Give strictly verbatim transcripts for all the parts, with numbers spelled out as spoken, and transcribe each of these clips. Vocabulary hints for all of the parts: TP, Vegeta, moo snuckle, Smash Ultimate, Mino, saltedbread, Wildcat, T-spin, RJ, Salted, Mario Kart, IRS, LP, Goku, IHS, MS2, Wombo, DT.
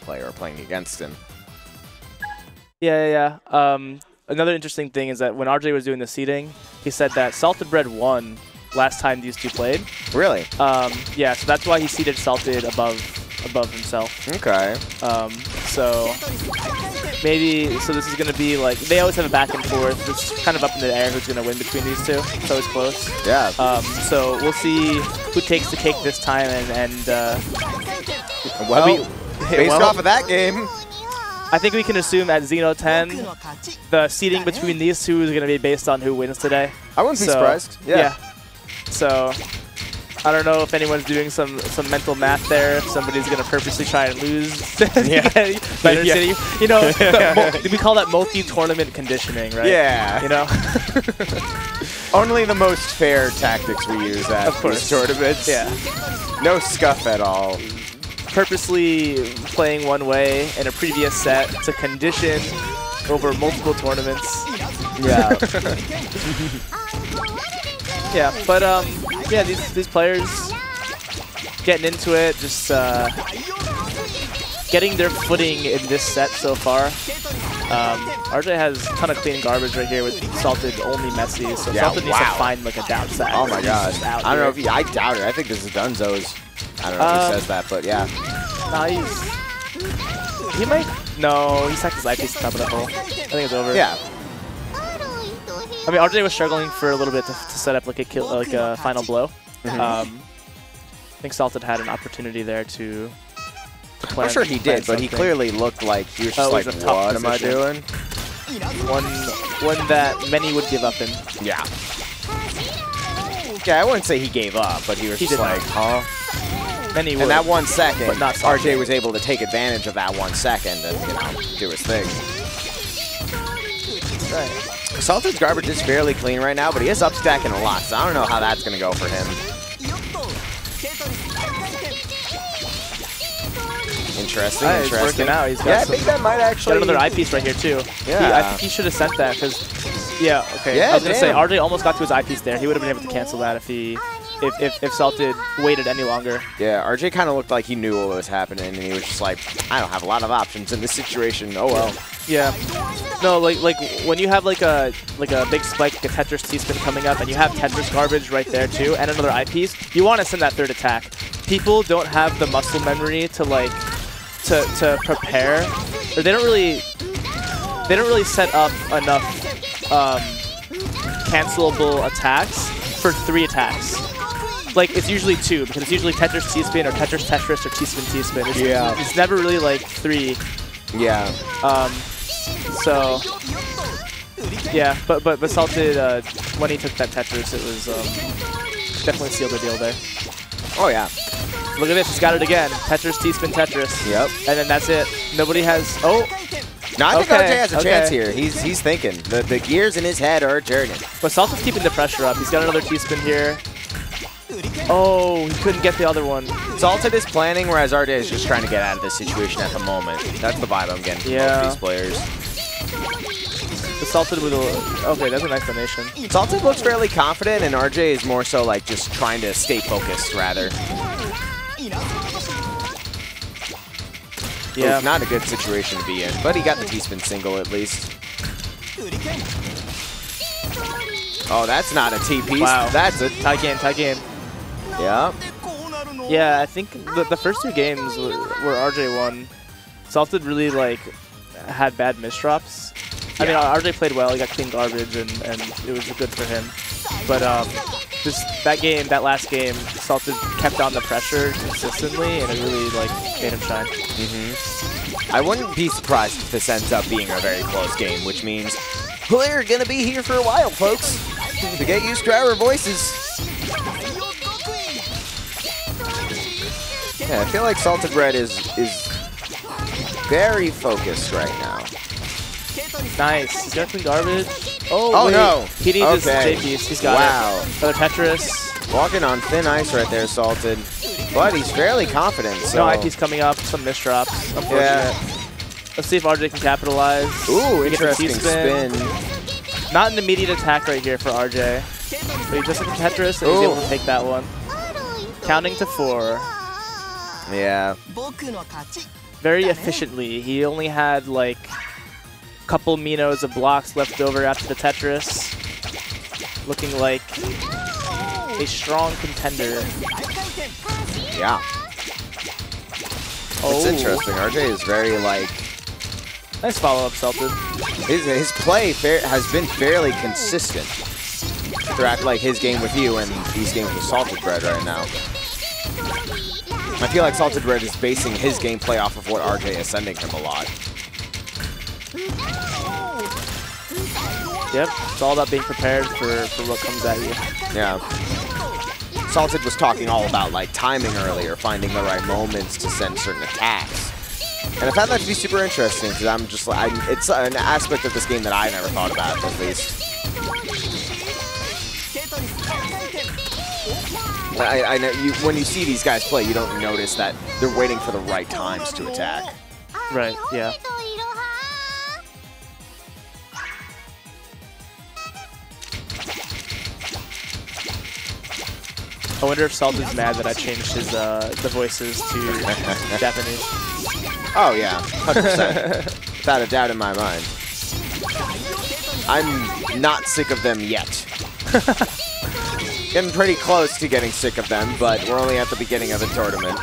player or playing against him. Yeah, yeah, yeah. Um, another interesting thing is that when R J was doing the seeding, he said that Salted Bread won last time these two played. Really? Um, yeah, so that's why he seeded Salted above above himself. Okay. Um, so maybe, so this is going to be like, they always have a back and forth. It's kind of up in the air who's going to win between these two. It's always close. Yeah. Um, so we'll see who takes the cake this time. And, and uh, well, we, based well, off of that game, I think we can assume at Xeno ten, the seeding between these two is going to be based on who wins today. I wouldn't so, be surprised. Yeah. yeah. So I don't know if anyone's doing some some mental math there. If somebody's going to purposely try and lose. yeah. Better yeah. City. You know, we call that multi-tournament conditioning, right? Yeah. You know. Only the most fair tactics we use at these tournaments. Yeah. No scuff at all. Purposely playing one way in a previous set to condition over multiple tournaments. Yeah. yeah, but um, yeah, these these players getting into it, just uh, getting their footing in this set so far. Um, R J has a ton of clean garbage right here with Salted only Messi, so yeah, Salted wow. needs to find like a down set. Oh my god! I don't here. know if he, I doubt it. I think this is Dunzo's. I don't know um, if he says that, but yeah. Nah, he's, he might... No, he sacked his I P to the top of the hole. I think it's over. Yeah. I mean, R J was struggling for a little bit to, to set up like a, kill, like a final blow. Mm-hmm. um, I think Salted had an opportunity there to... Plan, I'm sure he did, something. but he clearly looked like he was just oh, like, was what am I doing? One, one that many would give up in. Yeah. Yeah, I wouldn't say he gave up, but he was he just like, huh? Many would, and that one second, but not R J was able to take advantage of that one second and, you know, do his thing. Right. Salted's garbage is fairly clean right now, but he is upstacking a lot, so I don't know how that's going to go for him. Interesting, right, interesting. He's working out. He's got yeah, I think that might actually... Got another eyepiece right here, too. Yeah. He, I think he should have sent that, because... Yeah, okay. Yeah, I was going to say, R J almost got to his eyepiece there. He would have been able to cancel that if he... If, if, if Salted waited any longer. Yeah, R J kind of looked like he knew what was happening, and he was just like, I don't have a lot of options in this situation. Oh well. Yeah. No, like like when you have like a like a big spike, like a Tetris T-spin coming up, and you have Tetris garbage right there too, and another eyepiece, you want to send that third attack. People don't have the muscle memory to like to to prepare, or they don't really they don't really set up enough um, cancelable attacks for three attacks. Like, it's usually two, because it's usually Tetris T-spin or Tetris Tetris or T-spin T-spin. It's, yeah. it's never really, like, three. Yeah. Um, so, yeah, but but, but Salted, uh, when he took that Tetris, it was um, definitely sealed the deal there. Oh, yeah. Look at this. He's got it again. Tetris T-spin Tetris. Yep. And then that's it. Nobody has... Oh! No, I think okay, R J has a okay. chance here. He's he's thinking. The, the gears in his head are turning. But Salted's keeping the pressure up. He's got another T-spin here. Oh, he couldn't get the other one. Salted is planning, whereas R J is just trying to get out of this situation at the moment. That's the vibe I'm getting from yeah. both these players. But Salted with a... Okay, that's an explanation. Salted looks fairly confident, and R J is more so like just trying to stay focused, rather. Yeah. Ooh, not a good situation to be in, but he got the T-spin single at least. Oh, that's not a T P. Wow. That's a tie game, tie game. Yeah. Yeah, I think the, the first two games where R J won, Salted really like had bad misdrops. Yeah. I mean, R J played well. He got clean garbage, and, and it was good for him. But um, just that game, that last game, Salted kept on the pressure consistently, and it really like made him shine. Mm-hmm. I wouldn't be surprised if this ends up being a very close game, which means we're gonna be here for a while, folks. To get used to our voices. Yeah, I feel like Salted Bread is is very focused right now. Nice. He's got clean garbage. Oh, oh wait. no. He needs his J piece. He's got wow. it. Another Tetris. Walking on thin ice right there, Salted. But he's fairly confident. So. No I P's coming up. Some misdrops. Unfortunate. Yeah. Let's see if R J can capitalize. Ooh, interesting spin. Not an immediate attack right here for R J. But he just took Tetris, and Ooh. he's able to take that one. Counting to four. Yeah. very efficiently. He only had like a couple Minos of blocks left over after the Tetris, looking like a strong contender. Yeah. Oh. It's interesting. R J is very like... Nice follow-up, Salted. His, his play fair, has been fairly consistent throughout like his game with you and these games with saltedbread right now. I feel like saltedbread is basing his gameplay off of what R J is sending him a lot. Yep, it's all about being prepared for, for what comes at you. Yeah. Salted was talking all about like timing earlier, finding the right moments to send certain attacks. And I found that to be super interesting because I'm just like, I'm, it's an aspect of this game that I never thought about, at least. I, I know you, when you see these guys play, you don't notice that they're waiting for the right times to attack. Right, yeah. I wonder if Salt is mad that I changed his uh, the voices to Japanese. Oh yeah, one hundred percent. Without a doubt in my mind. I'm not sick of them yet. Getting pretty close to getting sick of them, but we're only at the beginning of the tournament. I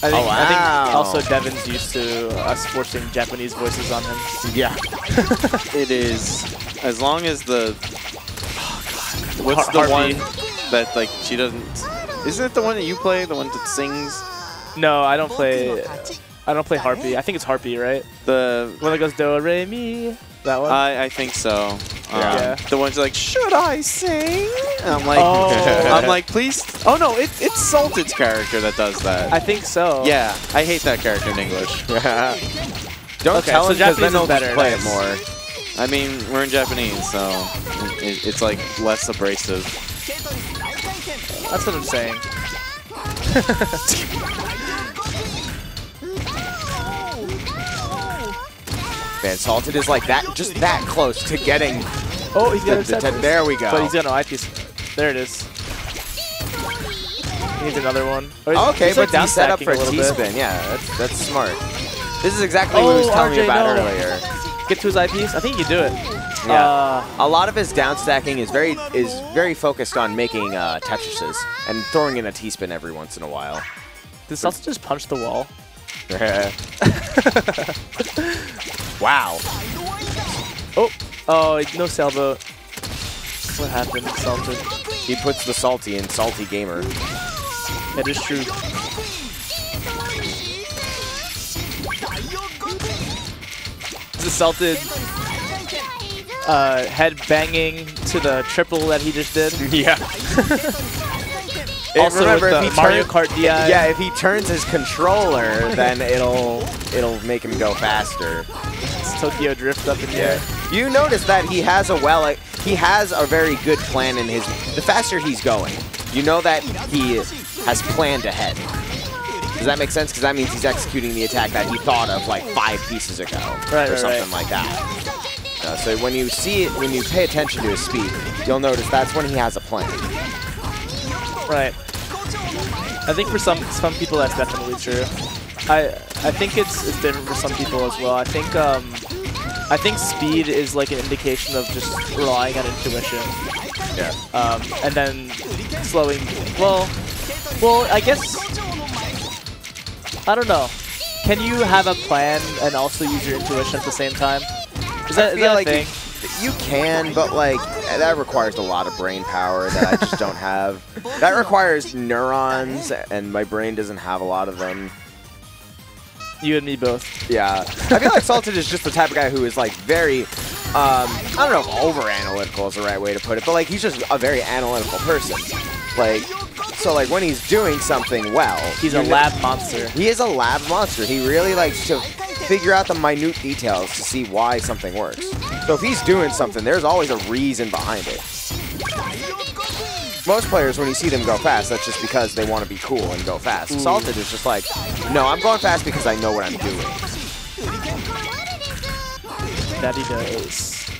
think, oh, wow. I think also Devin's used to us forcing Japanese voices on him. Yeah. It is. As long as the... What's the one that, like, she doesn't... Isn't it the one that you play? The one that sings? No, I don't play... I don't play Harpy. I think it's Harpy, right? The one that goes do, re, mi. That one? I, I think so. Um, yeah. The one's like, should I sing? And I'm like, oh. I'm like, please... Oh, no, it, it's Salted's character that does that. I think so. Yeah, I hate that character in English. Don't okay, tell so him because then they'll better play nice. it more. I mean, we're in Japanese, so it, it's like less abrasive. That's what I'm saying. Man, Salted is like that, just that close to getting. Oh, he's got the, the there we go. But he's got an I P S. There it is. He needs another one. Oh, okay, but he's set up for a T-spin. Yeah, that's, that's smart. This is exactly oh, what he was telling me about no. earlier. Get to his I Ps? I think you do it. Yeah. Uh, a lot of his downstacking is very is very focused on making uh, Tetrises and throwing in a T-spin every once in a while. This also just punched the wall. Wow. Oh, oh, no sailboat. What happened? Salted. He puts the salty in Salty Gamer. That is true. Salted uh, head banging to the triple that he just did. Yeah. Also, remember, with the if he Mario Kart D I. Yeah, if he turns his controller, then it'll it'll make him go faster. It's Tokyo Drift up in the air. You notice that he has a well, like, he has a very good plan in his. The faster he's going, you know that he has planned ahead. Does that make sense? Because that means he's executing the attack that he thought of like five pieces ago, right, or right, something right. like that. Uh, so when you see it, when you pay attention to his speed, you'll notice that's when he has a plan. Right. I think for some some people that's definitely true. I I think it's it's different for some people as well. I think um I think speed is like an indication of just relying on intuition. Yeah. Um, and then slowing. Well, well, I guess. I don't know. Can you have a plan and also use your intuition at the same time? Is that, I feel is that like a thing? You, you can, but like that requires a lot of brain power that I just don't have. That requires neurons, and my brain doesn't have a lot of them. You and me both. Yeah. I feel like Salted is just the type of guy who is like very, um, I don't know if over-analytical is the right way to put it, but like he's just a very analytical person. Like, so like when he's doing something well, he's a lab monster. He is a lab monster. He really likes to figure out the minute details to see why something works. So if he's doing something, there's always a reason behind it. Most players, when you see them go fast, that's just because they want to be cool and go fast. Mm. Salted is just like, no, I'm going fast because I know what I'm doing. That he does.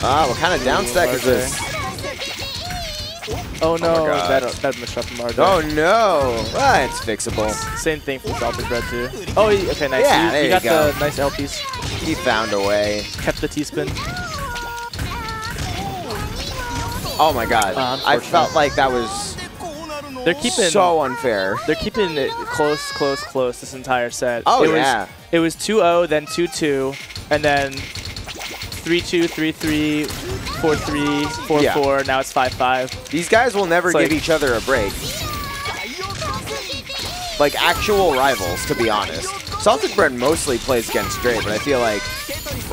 Ah, what kind of downstack is this? Oh no, oh that, that messed up the margin. Oh no! Ah, it's fixable. Same thing for salted bread too. Oh, he, okay, nice. Yeah, you, there you, you got go. the nice L Ps. He found a way. Kept the T-spin. Oh my god. Uh, I felt like that was They're keeping, so unfair. They're keeping it close, close, close this entire set. Oh it yeah. Was, it was two oh, then two two, and then three two, three three, four three, four four, now it's five five. These guys will never give each other a break. Like actual rivals, to be honest. Salted Bread mostly plays against Dre, but I feel like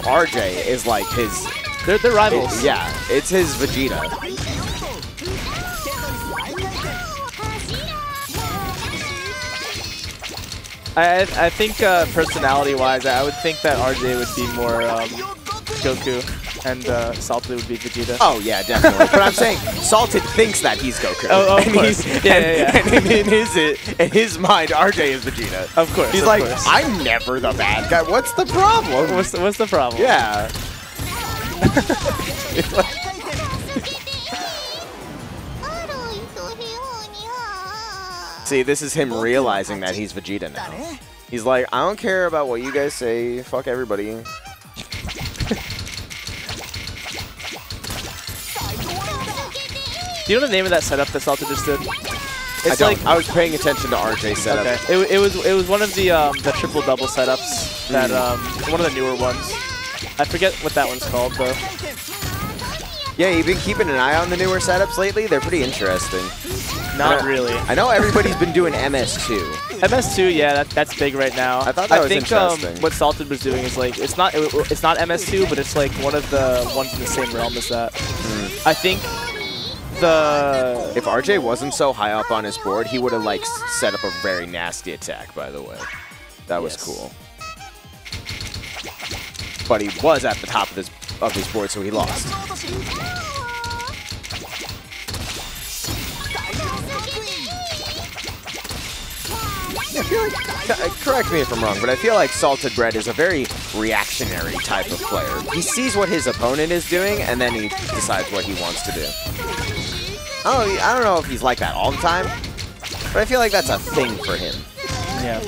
R J is like his... They're, they're rivals. It, yeah, it's his Vegeta. I, I think uh, personality-wise, I would think that R J would be more um, Goku, and uh, Salted would be Vegeta. Oh yeah, definitely. But I'm saying Salted thinks that he's Goku. Oh, oh of course. Yeah, and, yeah, yeah. And in his, in his mind, R J is Vegeta. Of course. He's of like, course. I'm never the bad guy. What's the problem? What's the, what's the problem? Yeah. See, this is him realizing that he's Vegeta now. He's like, I don't care about what you guys say. Fuck everybody. Do you know the name of that setup that Salted just did? It's I like don't. I was paying attention to R J's setup. Okay. It, it was it was one of the um, the triple double setups that mm. um, one of the newer ones. I forget what that one's called, though. Yeah, you've been keeping an eye on the newer setups lately? They're pretty interesting. Not I know, really. I know everybody's been doing M S two. M S two, yeah, that, that's big right now. I thought that I was think, interesting. I um, think what Salted was doing is like, it's not it, it's not M S two, but it's like one of the ones in the same realm as that. Mm. I think the... If R J wasn't so high up on his board, he would have like set up a very nasty attack, by the way. That was yes. cool. But he was at the top of his of his board, so he lost. I feel like, correct me if I'm wrong, but I feel like Salted Bread is a very reactionary type of player. He sees what his opponent is doing, and then he decides what he wants to do. Oh, I don't know if he's like that all the time, but I feel like that's a thing for him. Yeah.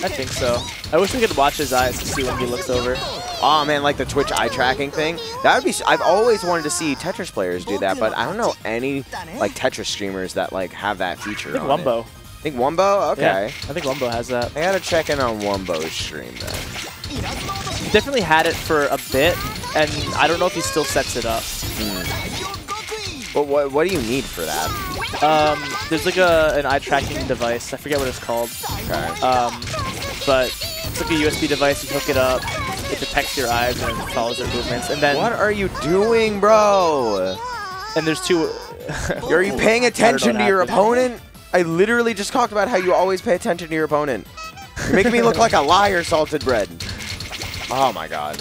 I think so. I wish we could watch his eyes to see when he looks over. Oh man, like the Twitch eye tracking thing. That would be. I've always wanted to see Tetris players do that, but I don't know any like Tetris streamers that like have that feature. I think on Wombo. It. I think Wombo. Okay. Yeah, I think Wombo has that. I gotta check in on Wombo's stream then. He definitely had it for a bit, and I don't know if he still sets it up. Hmm. But what what do you need for that? Um, there's like a an eye tracking device. I forget what it's called. Okay. Um, but it's like a U S B device. You hook it up. It detects your eyes and it follows their movements. And then what are you doing, bro? And there's two. Are you paying attention to your opponent? I literally just talked about how you always pay attention to your opponent. You're making me look like a liar, Salted Bread. Oh my god.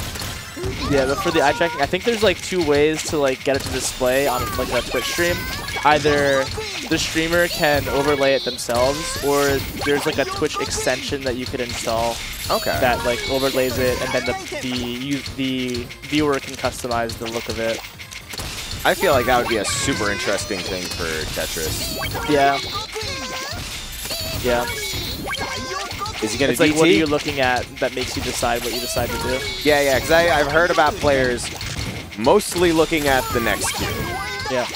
Yeah, but for the eye tracking, I think there's like two ways to like get it to display on like a Twitch stream. Either the streamer can overlay it themselves, or there's like a Twitch extension that you could install. Okay. That like overlays it, and then the the you, the viewer can customize the look of it. I feel like that would be a super interesting thing for Tetris. Yeah. Yeah. Is he gonna it's D T? Like, what are you looking at that makes you decide what you decide to do? Yeah, yeah, because I've heard about players mostly looking at the next cue. Yeah.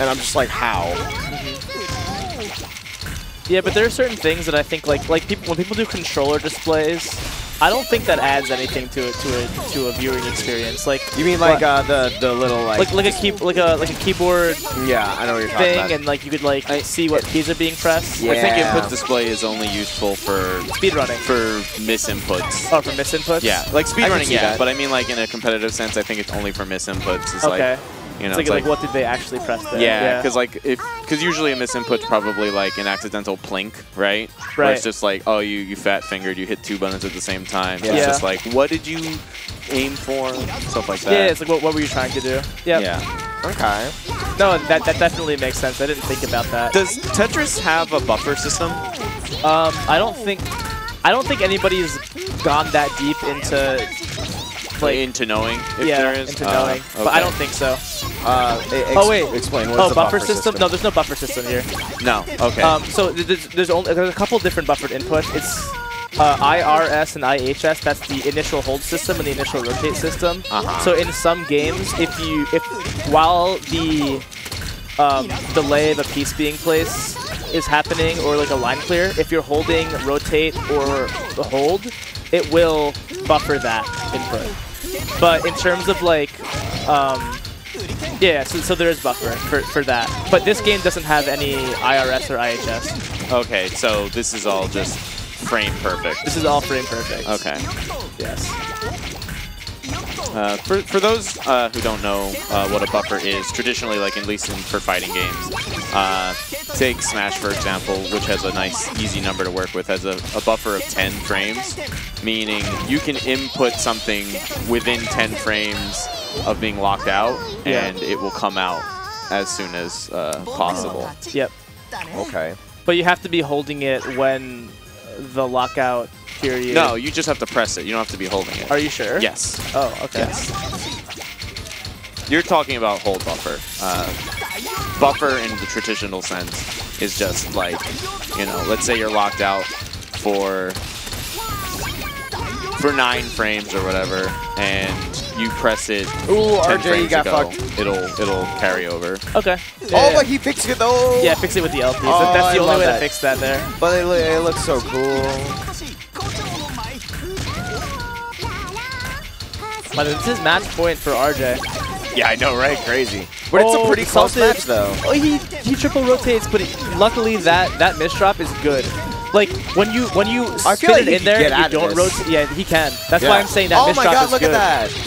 And I'm just like, how? Mm-hmm. Yeah, but there are certain things that I think, like, like people when people do controller displays, I don't think that adds anything to it to a to a viewing experience. Like, you mean like uh, the the little like like, like a keep like a like a keyboard? Yeah, I know what you're talking about. Thing and like you could like I, see what keys are being pressed. Yeah. I think input display is only useful for speedrunning for misinputs. Oh, for misinputs? Yeah, like speedrunning. Yeah, that. But I mean like in a competitive sense, I think it's only for misinputs. It's okay. Like, you know, it's, like, it's like, like, what did they actually press there? Yeah, because yeah. like if because usually a misinput's probably like an accidental plink, right? Right. Where it's just like, oh, you you fat fingered, you hit two buttons at the same time. Yeah. So it's just like, what did you aim for? Stuff like that. Yeah, it's like, what what were you trying to do? Yep. Yeah. Okay. No, that that definitely makes sense. I didn't think about that. Does Tetris have a buffer system? Um, I don't think I don't think anybody's gone that deep into like, into knowing if yeah, there is? Into uh, knowing. Okay. But I don't think so. Uh, oh, wait. Explain. What oh, is the buffer, buffer system? system? No, there's no buffer system here. No. Okay. Um, so there's, there's, only, there's a couple different buffered inputs. It's uh, I R S and I H S. That's the initial hold system and the initial rotate system. Uh-huh. So in some games, if you, if while the um, delay of a piece being placed is happening or like a line clear, if you're holding rotate or hold, it will buffer that input. But in terms of like, um, yeah, so, so there is buffer for, for that. But this game doesn't have any I R S or I H S. Okay, so this is all just frame perfect. This is all frame perfect. Okay. Yes. Uh, for, for those uh, who don't know uh, what a buffer is, traditionally, like at least in, for fighting games, uh, take Smash, for example, which has a nice, easy number to work with, has a, a buffer of ten frames, meaning you can input something within ten frames of being locked out, yeah. and it will come out as soon as uh, possible. Yep. Okay. But you have to be holding it when the lockout... Period. No, you just have to press it. You don't have to be holding it. Are you sure? Yes. Oh, okay. Yes. You're talking about hold buffer. Uh, buffer in the traditional sense is just like, you know, let's say you're locked out for for nine frames or whatever, and you press it. Ooh, R J got ago, fucked. It'll it'll carry over. Okay. Yeah, oh, yeah. But he fixed it though. Yeah, fix it with the L P. Oh, so that's the I only way that. to fix that there. But it, it looks so cool. But this is match point for R J. Yeah, I know, right? Crazy. But oh, it's a pretty close match, though. Oh, he he triple rotates, but he, luckily that that misdrop is good. Like when you when you I spin like it in there, you don't rotate. Yeah, he can. That's yeah. why I'm saying that oh misdrop God, is good. Oh my God! Look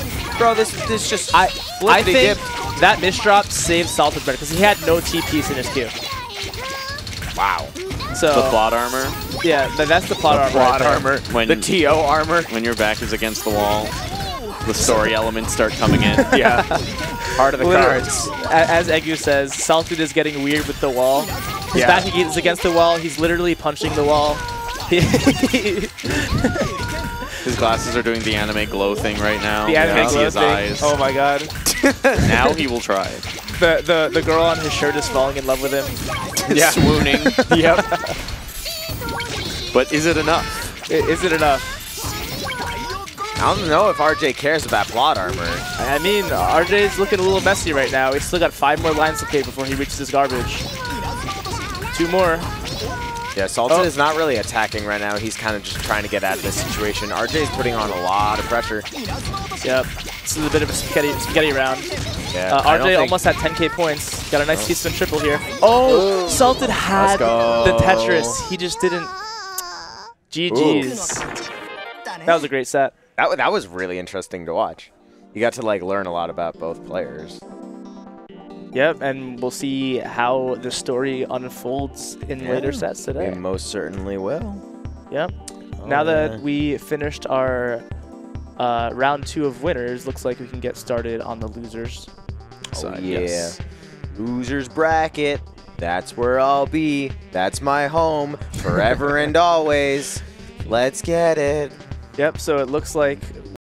at that, bro. This this just I I think dip. that misdrop saved Salted Bread because he had no T Ps in his queue. Wow. So, the plot armor? Yeah, that's the plot the armor. Plot right armor. When, the T O armor. When your back is against the wall, the story elements start coming in. Yeah. Heart of the Literally. cards. As Egu says, Salted is getting weird with the wall. His yeah. back is against the wall. He's literally punching the wall. His glasses are doing the anime glow thing right now. The anime yeah. glow his thing. Eyes. Oh my God. Now he will try. The, the the girl on his shirt is falling in love with him. Yeah. Swooning. Yep. But is it enough? I, is it enough? I don't know if R J cares about plot armor. I mean, R J's looking a little messy right now. He's still got five more lines to play before he reaches his garbage. Two more. Yeah, Salted oh. is not really attacking right now. He's kind of just trying to get out of this situation. R J's putting on a lot of pressure. Yep. This is a bit of a spaghetti, spaghetti round. Yeah, uh, R J almost had ten K points. Got a nice piece and triple here. Oh, Ooh. Salted had the Tetris. He just didn't. G G's. Ooh. That was a great set. That, that was really interesting to watch. You got to like learn a lot about both players. Yep, and we'll see how the story unfolds in yeah, later sets today. We most certainly will. Yep. Oh, now that yeah. we finished our uh, round two of winners, looks like we can get started on the losers. Oh, so, yeah. Yes. Losers bracket. That's where I'll be. That's my home forever and always. Let's get it. Yep, so it looks like